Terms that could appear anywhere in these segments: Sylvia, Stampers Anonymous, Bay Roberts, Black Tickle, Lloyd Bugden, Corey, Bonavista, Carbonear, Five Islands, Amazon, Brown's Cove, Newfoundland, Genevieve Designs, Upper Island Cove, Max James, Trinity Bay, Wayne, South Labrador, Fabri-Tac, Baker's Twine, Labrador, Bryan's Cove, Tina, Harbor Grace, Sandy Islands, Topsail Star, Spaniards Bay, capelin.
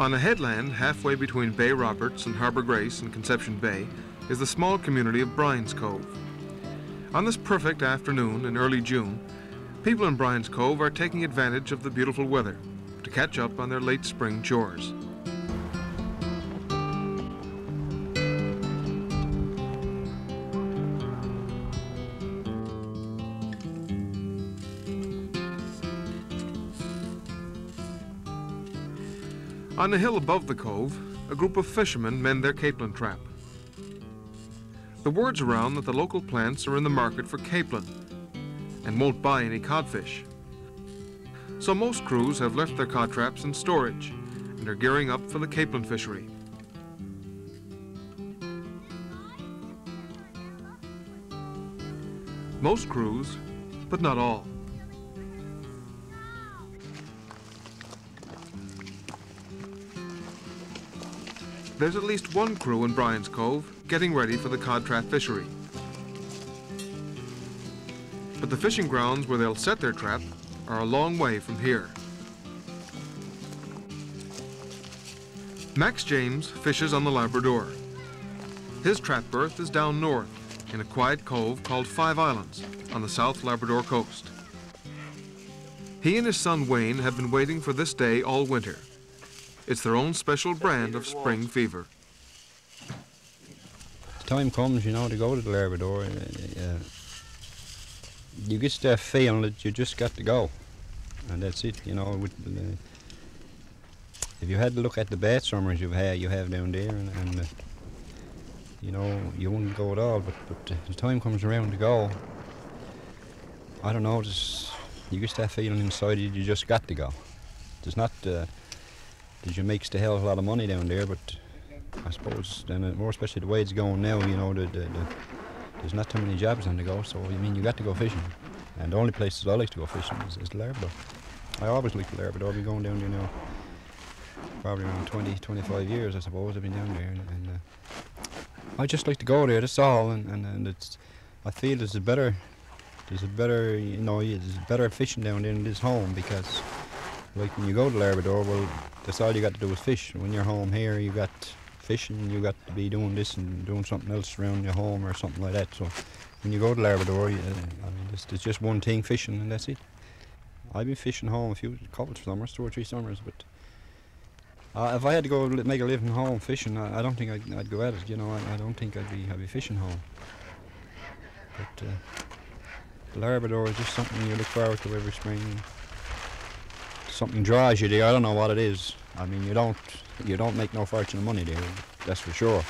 On a headland halfway between Bay Roberts and Harbor Grace and Conception Bay is the small community of Bryan's Cove. On this perfect afternoon in early June, people in Bryan's Cove are taking advantage of the beautiful weather to catch up on their late spring chores. On the hill above the cove, a group of fishermen mend their capelin trap. The word's around that the local plants are in the market for capelin and won't buy any codfish. So most crews have left their cod traps in storage and are gearing up for the capelin fishery. Most crews, but not all. There's at least one crew in Bryan's Cove getting ready for the cod trap fishery. But the fishing grounds where they'll set their trap are a long way from here. Max James fishes on the Labrador. His trap berth is down north in a quiet cove called Five Islands on the South Labrador coast. He and his son Wayne have been waiting for this day all winter. It's their own special brand of spring fever. The time comes, you know, to go to the Labrador. You get that feeling that you just got to go, and that's it, you know. If you had to look at the bad summers you have down there, and you know, you wouldn't go at all. But the time comes around to go. I don't know. You get that feeling inside you. You just got to go. There's not. You makes the hell of a lot of money down there, but I suppose, and more especially the way it's going now, you know, there's not too many jobs on the go, so I mean, you got to go fishing. And the only places I like to go fishing is the Labrador. I always like the Labrador. I've been going down there now probably around 20, 25 years, I suppose. I've been down there, and I just like to go there. That's all, and it's. I feel there's a better, you know, there's better fishing down there than this home, because like when you go to Labrador, well, that's all you got to do is fish. When you're home here, you got fishing, you got to be doing this and doing something else around your home or something like that. So when you go to Labrador, it's just one thing, fishing, and that's it. I've been fishing home a couple of summers, 2 or 3 summers, but if I had to go make a living home fishing, I don't think I'd go at it. You know, I don't think I'd be fishing home. But the Labrador is just something you look forward to every spring. Something draws you there. I don't know what it is. I mean, you don't make no fortune of money there, that's for sure.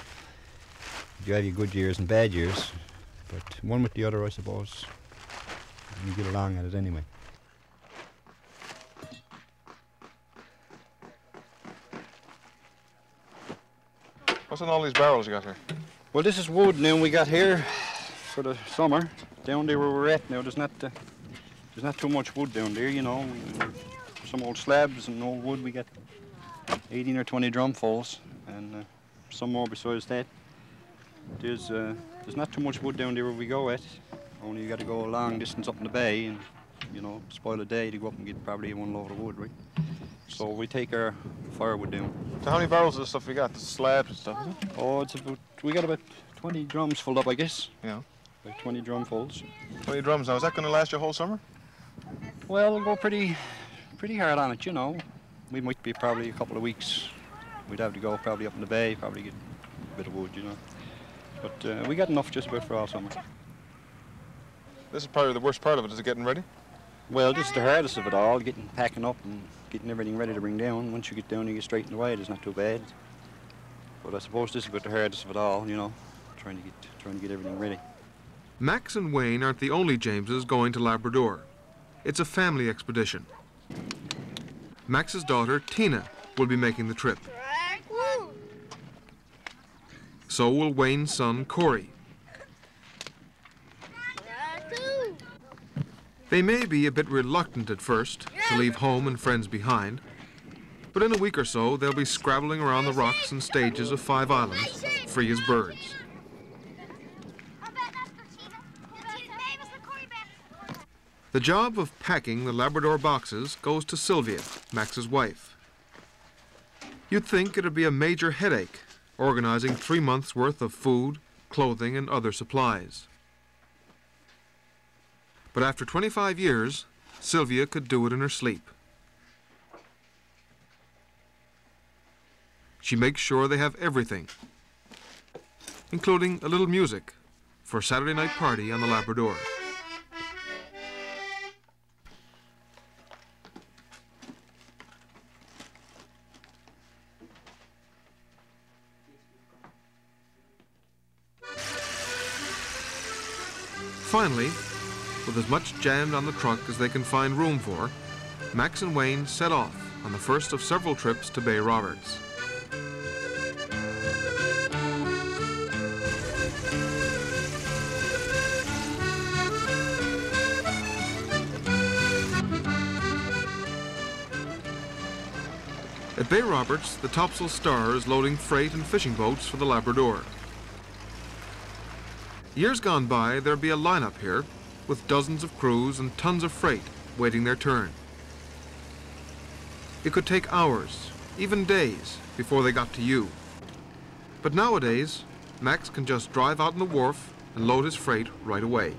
You have your good years and bad years, but one with the other, I suppose, you get along at it anyway. What's in all these barrels you got here? Well, this is wood now we got here for the summer. Down there where we're at now, there's not too much wood down there, you know. Some old slabs and old wood. We got 18 or 20 drumfuls, and some more besides that. There's not too much wood down there where we go at. Only you got to go a long distance up in the bay, and you know, spoil a day to go up and get probably one load of wood, right? So we take our firewood down. So how many barrels of this stuff we got? The slabs and stuff. Oh, we got about 20 drums full up, I guess. Yeah. About 20 drumfuls. 20 drums. Now, is that going to last your whole summer? Well, it'll go pretty hard on it, you know. We might be probably a couple of weeks. We'd have to go probably up in the bay, probably get a bit of wood, you know. But we got enough just about for all summer. This is probably the worst part of it, is it getting ready? Well, this is the hardest of it all, packing up and getting everything ready to bring down. Once you get down, you get straightened away, it's not too bad. But I suppose this is about the hardest of it all, you know, trying to get everything ready. Max and Wayne aren't the only Jameses going to Labrador. It's a family expedition. Max's daughter, Tina, will be making the trip. So will Wayne's son, Corey. They may be a bit reluctant at first to leave home and friends behind, but in a week or so, they'll be scrabbling around the rocks and stages of Five Islands, free as birds. The job of packing the Labrador boxes goes to Sylvia, Max's wife. You'd think it'd be a major headache organizing 3 months' worth of food, clothing, and other supplies. But after 25 years, Sylvia could do it in her sleep. She makes sure they have everything, including a little music for a Saturday night party on the Labrador. Finally, with as much jammed on the truck as they can find room for, Max and Wayne set off on the first of several trips to Bay Roberts. At Bay Roberts, the Topsail Star is loading freight and fishing boats for the Labrador. Years gone by, there'd be a lineup here, with dozens of crews and tons of freight waiting their turn. It could take hours, even days, before they got to you. But nowadays, Max can just drive out on the wharf and load his freight right away.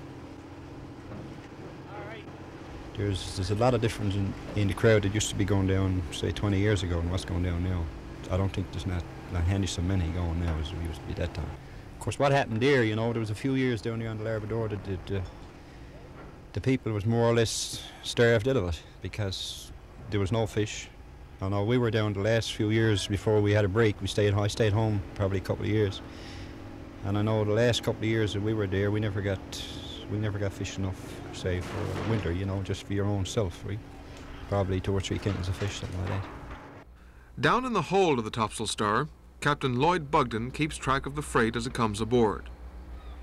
There's a lot of difference in the crowd that used to be going down, say, 20 years ago and what's going down now. I don't think there's not handy so many going now as there used to be that time. Of course, what happened there, you know, there was a few years down there on the Labrador that the people was more or less starved out of it because there was no fish. I know we were down the last few years before we had a break. I stayed home probably a couple of years, and I know the last couple of years that we were there, we never got fish enough, say, for winter. You know, just for your own self, right? Probably 2 or 3 cans of fish, something like that. Down in the hold of the Topsail Star, Captain Lloyd Bugden keeps track of the freight as it comes aboard.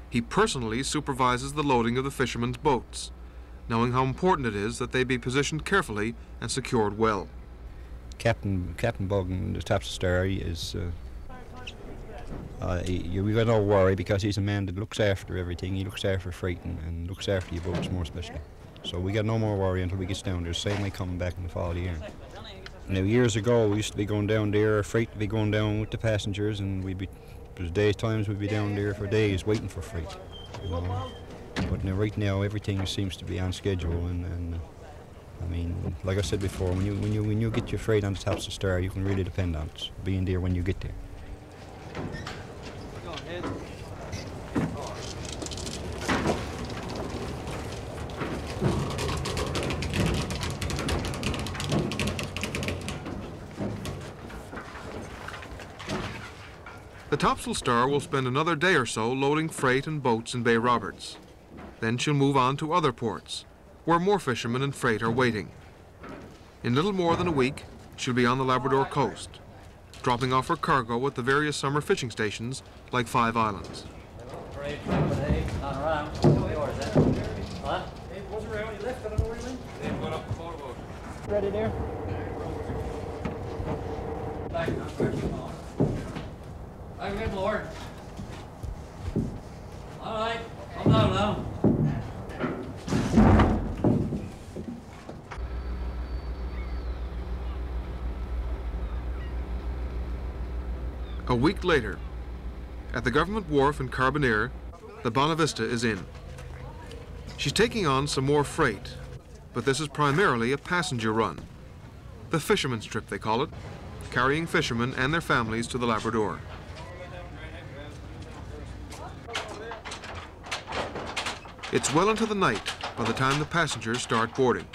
He personally supervises the loading of the fishermen's boats, knowing how important it is that they be positioned carefully and secured well. Captain Bugden, the Topsail Star, we've got no worry because he's a man that looks after everything. He looks after freight and looks after your boats more especially. So we got no more worry until we get down there, same way coming back in the fall of the year. Now, years ago, we used to be going down there, freight would be going down with the passengers, and there's times we'd be down there for days waiting for freight. You know? But now, right now, everything seems to be on schedule, and I mean, like I said before, when you get your freight on the Topsail Star, you can really depend on it being there when you get there. The Topsail Star will spend another day or so loading freight and boats in Bay Roberts. Then she'll move on to other ports, where more fishermen and freight are waiting. In little more than a week, she'll be on the Labrador coast, dropping off her cargo at the various summer fishing stations like Five Islands. Ready there? I'm good, Lord. All right, come down now. A week later, at the government wharf in Carbonear, the Bonavista is in. She's taking on some more freight, but this is primarily a passenger run. The fisherman's trip, they call it, carrying fishermen and their families to the Labrador. It's well into the night by the time the passengers start boarding.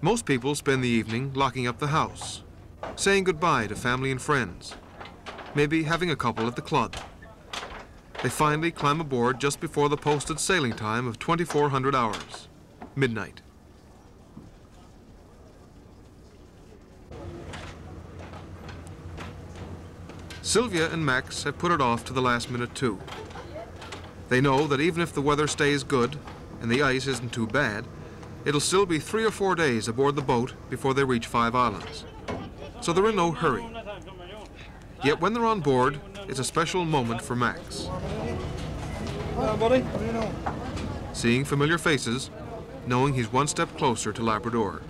Most people spend the evening locking up the house, saying goodbye to family and friends, maybe having a couple at the club. They finally climb aboard just before the posted sailing time of 2400 hours, midnight. Sylvia and Max have put it off to the last minute too. They know that even if the weather stays good and the ice isn't too bad, it'll still be 3 or 4 days aboard the boat before they reach Five Islands. So they're in no hurry. Yet when they're on board, it's a special moment for Max. Seeing familiar faces, knowing he's one step closer to Labrador.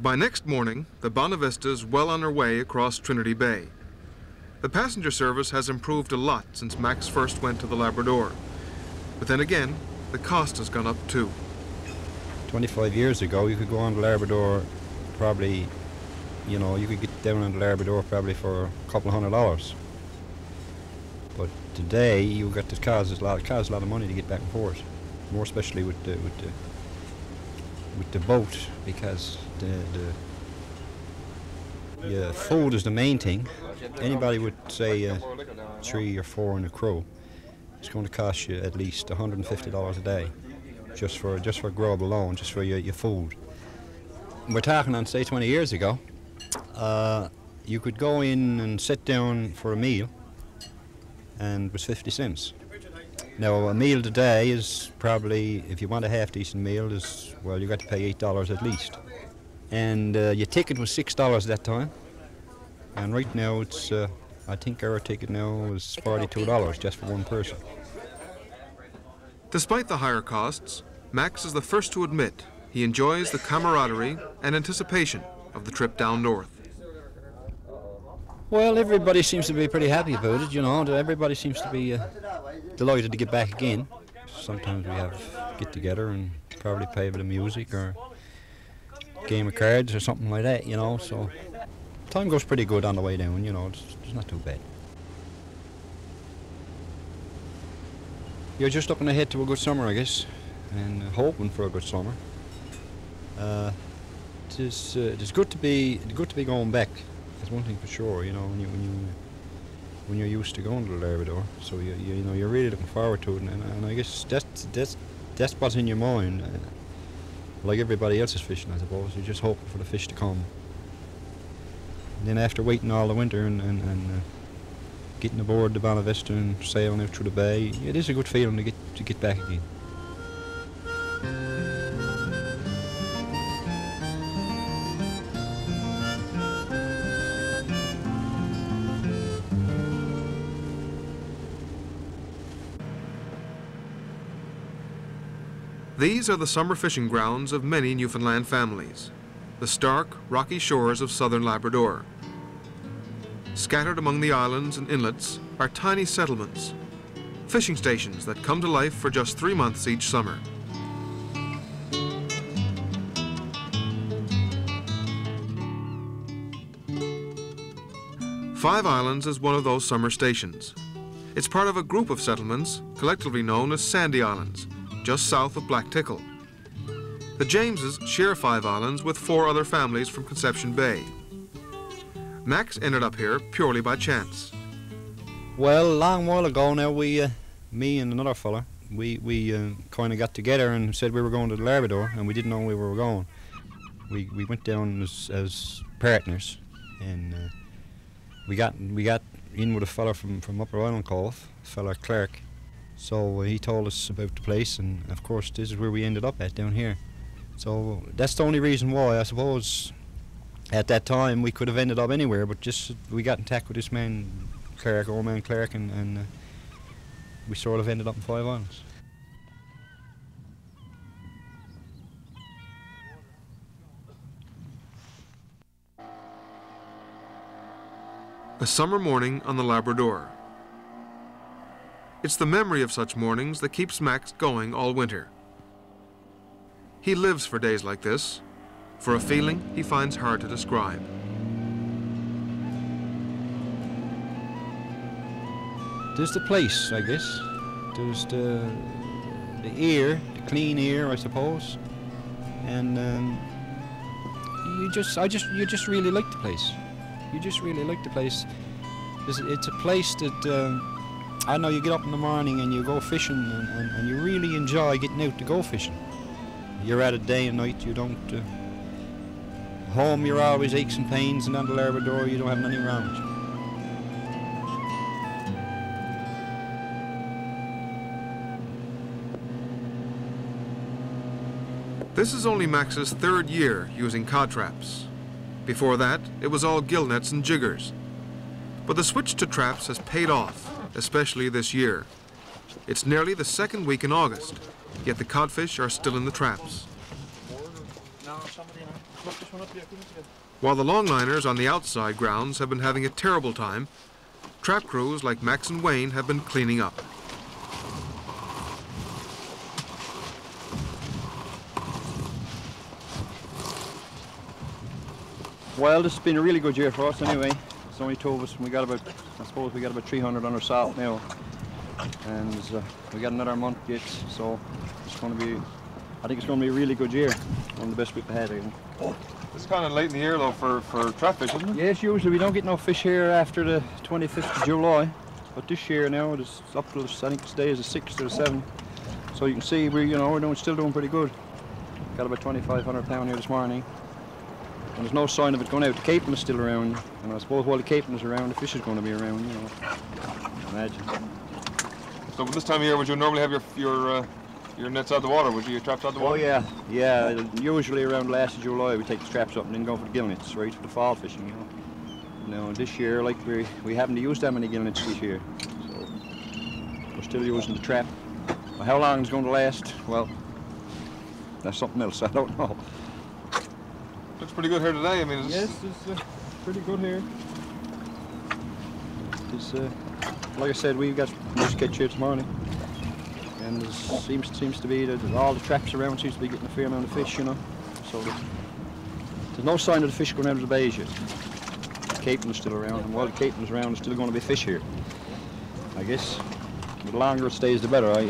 By next morning, the Bonavista well on her way across Trinity Bay. The passenger service has improved a lot since Max first went to the Labrador. But then again, the cost has gone up too. 25 years ago, you could go on the Labrador probably, you know, you could get down on the Labrador probably for a couple $100. But today, you've got to cost a lot of money to get back and forth, more especially with the boat, because the food is the main thing. Anybody would say 3 or 4 in a crew, it's going to cost you at least $150 a day, just for grub alone, just for your food. We're talking on, say, 20 years ago, you could go in and sit down for a meal, and it was 50 cents. Now, a meal today is probably, if you want a half-decent meal, is, well, you got to pay $8 at least. And your ticket was $6 that time. And right now, it's, I think our ticket now is $42 just for one person. Despite the higher costs, Max is the first to admit he enjoys the camaraderie and anticipation of the trip down north. Well, everybody seems to be pretty happy about it, you know. Everybody seems to be delighted to get back again. Sometimes we have get together and probably play a bit of music or a game of cards or something like that, you know. So time goes pretty good on the way down, you know. It's not too bad. You're just up and ahead to a good summer, I guess, and hoping for a good summer. It's good to be going back. That's one thing for sure, you know, when you're used to going to the Labrador, so you know, you're really looking forward to it, and I guess that's what's in your mind, like everybody else is fishing, I suppose. You're just hoping for the fish to come. And then after waiting all the winter and getting aboard the Bonavista and sailing out through the bay, it is a good feeling to get back again. These are the summer fishing grounds of many Newfoundland families, the stark, rocky shores of southern Labrador. Scattered among the islands and inlets are tiny settlements, fishing stations that come to life for just 3 months each summer. Five Islands is one of those summer stations. It's part of a group of settlements collectively known as Sandy Islands, just south of Black Tickle. The Jameses share 5 islands with 4 other families from Conception Bay. Max ended up here purely by chance. Well, a long while ago now, me and another fella, we kind of got together and said we were going to the Labrador, and we didn't know where we were going. We went down as partners, and we got in with a fella from Upper Island Cove, fella Clark. So he told us about the place, and of course this is where we ended up at, down here. So that's the only reason why, I suppose. At that time we could have ended up anywhere, but just we got in touch with this man Clark, old man Clark, and we sort of ended up in Five Islands. A summer morning on the Labrador. It's the memory of such mornings that keeps Max going all winter. He lives for days like this, for a feeling he finds hard to describe. There's the place, I guess. There's the air, the clean air, I suppose. And you just really like the place. You just really like the place. It's a place that. I know you get up in the morning and you go fishing, and you really enjoy getting out to go fishing. You're at it day and night, you don't... home you're always aches and pains, and on the Labrador you don't have nothing around you. This is only Max's 3rd year using cod traps. Before that, it was all gill nets and jiggers. But the switch to traps has paid off, especially this year. It's nearly the 2nd week in August, yet the codfish are still in the traps. While the longliners on the outside grounds have been having a terrible time, trap crews like Max and Wayne have been cleaning up. Well, this has been a really good year for us anyway. It's only two of us and we got about, I suppose we got about 300 on our salt now. And we got another month yet, so it's going to be, I think it's going to be a really good year. One of the best we've had, I think. It's kind of late in the year though for trap fish, isn't it? Yes, usually we don't get no fish here after the 25th of July. But this year now, it's up to, I think today is the 6th or the 7th. So you can see, we're still doing pretty good. Got about 2,500 pound here this morning. And there's no sign of it going out. The capon is still around, and I suppose while the capon is around, the fish is going to be around, you know. I imagine. So this time of year, would you normally have your nets out of the water? Would you your traps out of the water? Oh yeah, yeah. Usually around last of July, we take the traps up and then go for the gill nets, right, for the fall fishing, you know. Now this year, like we haven't used that many gill nets this year, so we're still using the trap. Well, how long it's going to last? Well, that's something else. I don't know. Looks pretty good here today. I mean, it's yes, it's pretty good here. It's like I said, we've got nice catch here tomorrow, and it seems to be that all the traps around seems to be getting a fair amount of fish, you know. So there's no sign of the fish going out of the bays yet. The capon's still around, and while the capon's around, there's still going to be fish here. I guess the longer it stays, the better. I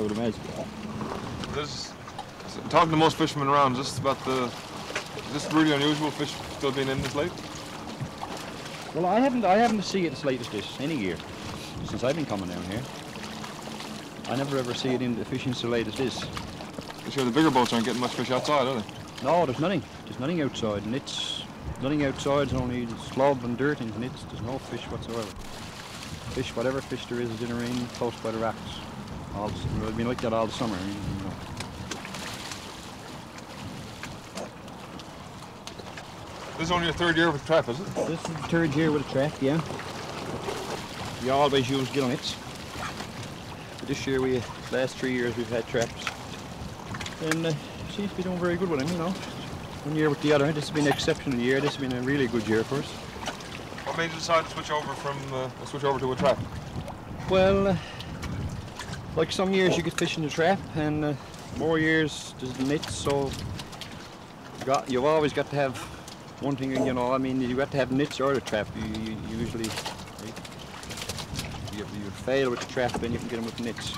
would imagine. There's talking to most fishermen around just about the. Is this really unusual, fish still being in this late? Well, I haven't seen it as late as this any year since I've been coming down here. I never ever see it in the fishing so late as this. I'm sure the bigger boats aren't getting much fish outside, are they? No, there's nothing. There's nothing outside, and it's nothing outside. It's only slob and dirt and nits. There's no fish whatsoever. Fish, whatever fish there is in the rain, close by the rocks. It's been like that all the summer. You know. This is only your third year with trap, is it? This is the third year with a trap, yeah. We always use gill nets. This year, last 3 years, we've had traps. And seems to be doing very good with them, you know. One year with the other. This has been an exceptional year. This has been a really good year for us. What made you decide to switch over to a trap? Well, like some years you get fish in the trap, and more years there's nets, so you've always got to have one thing, you know, I mean, you got to have nets or the trap. You usually, you fail with the trap, then you can get them with nets.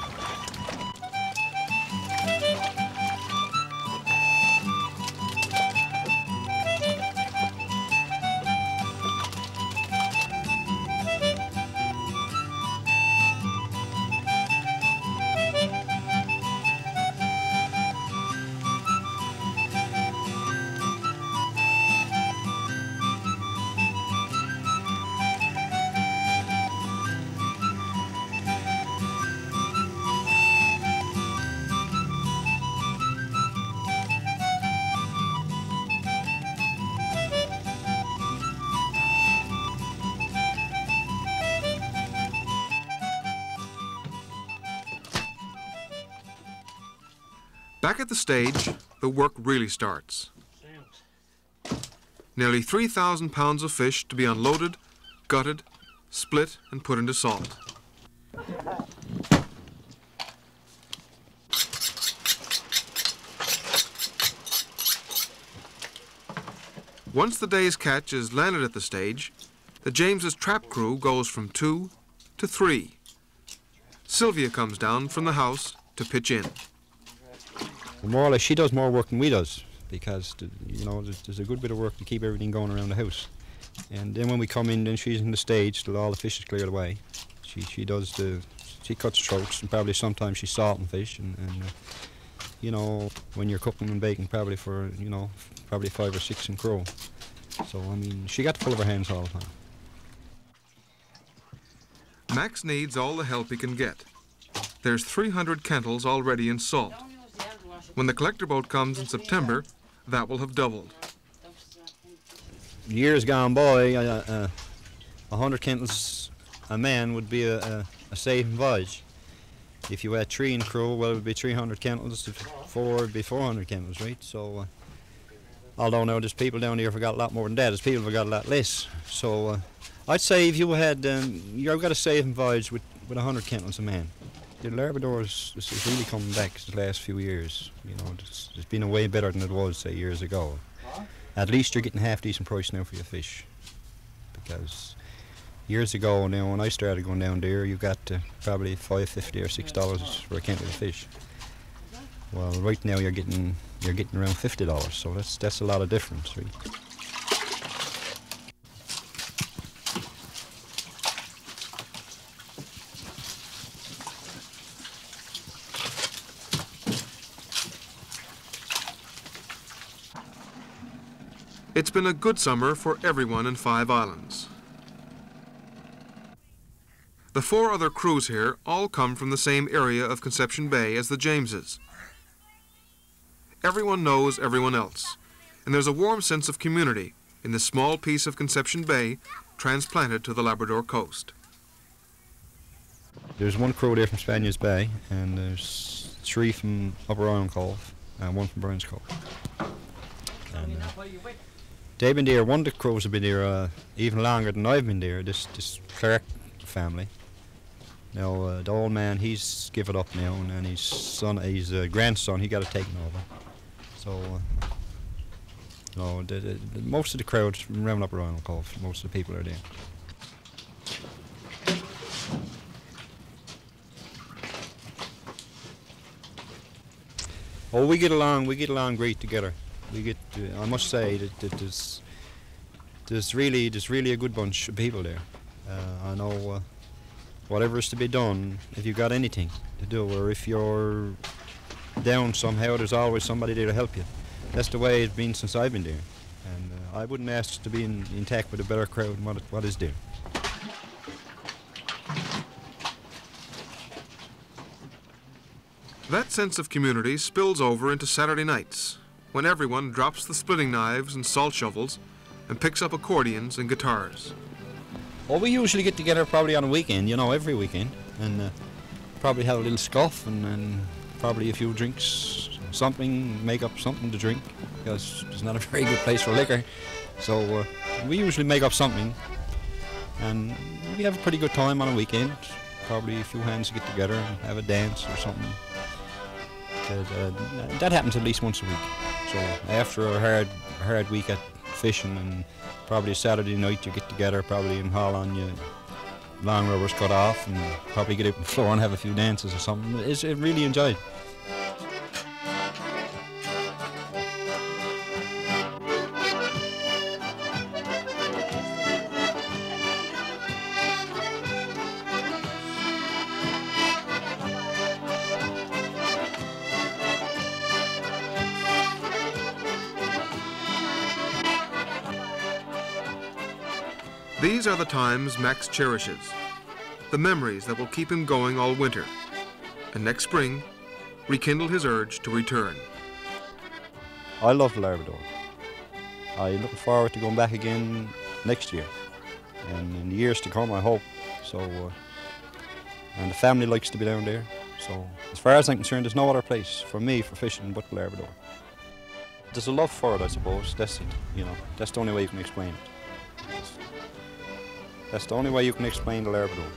Back at the stage, the work really starts. Nearly 3,000 pounds of fish to be unloaded, gutted, split, and put into salt. Once the day's catch is landed at the stage, the James's trap crew goes from 2 to 3. Sylvia comes down from the house to pitch in. More or less, she does more work than we does because, you know, there's a good bit of work to keep everything going around the house. And then when we come in, then she's in the stage till all the fish is cleared away. She cuts throats, and probably sometimes she's salting fish. And you know, when you're cooking and baking, probably for, you know, probably 5 or 6 in crow. So, I mean, she got full of her hands all the time. Max needs all the help he can get. There's 300 kettles already in salt. When the collector boat comes in September, that will have doubled. Years gone by, 100 kettles a man would be a safe voyage. If you had 3 in crew, well, it would be 300 kettles. If 4, it would be 400 kettles, right? So Although now there's people down here forgot a lot more than that. There's people forgot a lot less. So I'd say if you had, you've got a sailing voyage with 100 kennels a man. The Labrador is really coming back the last few years. You know, it's been a way better than it was, say, years ago. At least you're getting half decent price now for your fish. Because years ago now, when I started going down there, you got probably $5.50 or $6 for a kennel of fish. Well, right now you're getting around $50, so that's a lot of difference, really. It's been a good summer for everyone in Five Islands. The four other crews here all come from the same area of Conception Bay as the Jameses. Everyone knows everyone else, and there's a warm sense of community in this small piece of Conception Bay transplanted to the Labrador coast. There's one crew there from Spaniards Bay, and there's three from Upper Island Cove, and one from Brown's Cove. And, they've been there, one of the crows have been there even longer than I've been there, this Clark family. Now, the old man, he's given up now, and then his son, his grandson, he got it taken over. So, no, most of the crowd from round up around the cove, most of the people are there. Oh, we get along great together. We get, I must say that there's really a good bunch of people there. I know whatever is to be done, if you've got anything to do or if you're down somehow, there's always somebody there to help you. That's the way it's been since I've been there. And I wouldn't ask to be in tact with a better crowd than what is there. That sense of community spills over into Saturday nights, when everyone drops the splitting knives and salt shovels and picks up accordions and guitars. Well, we usually get together probably on a weekend, you know, every weekend, and probably have a little scuff and probably a few drinks, something, make up something to drink, because it's not a very good place for liquor. So we usually make up something, and we have a pretty good time on a weekend. Probably a few hands get together and have a dance or something. That happens at least once a week. So after a hard week at fishing, and probably a Saturday night you get together, probably in Holland, your long rubber's cut off, and probably get out on the floor and have a few dances or something. It's really enjoyed. These are the times Max cherishes, the memories that will keep him going all winter, and next spring, rekindle his urge to return. I love Labrador. I'm looking forward to going back again next year, and in the years to come, I hope. So, and the family likes to be down there. So, as far as I'm concerned, there's no other place for me for fishing but Labrador. There's a love for it, I suppose. That's it. You know, that's the only way you can explain it. That's the only way you can explain the Labrador.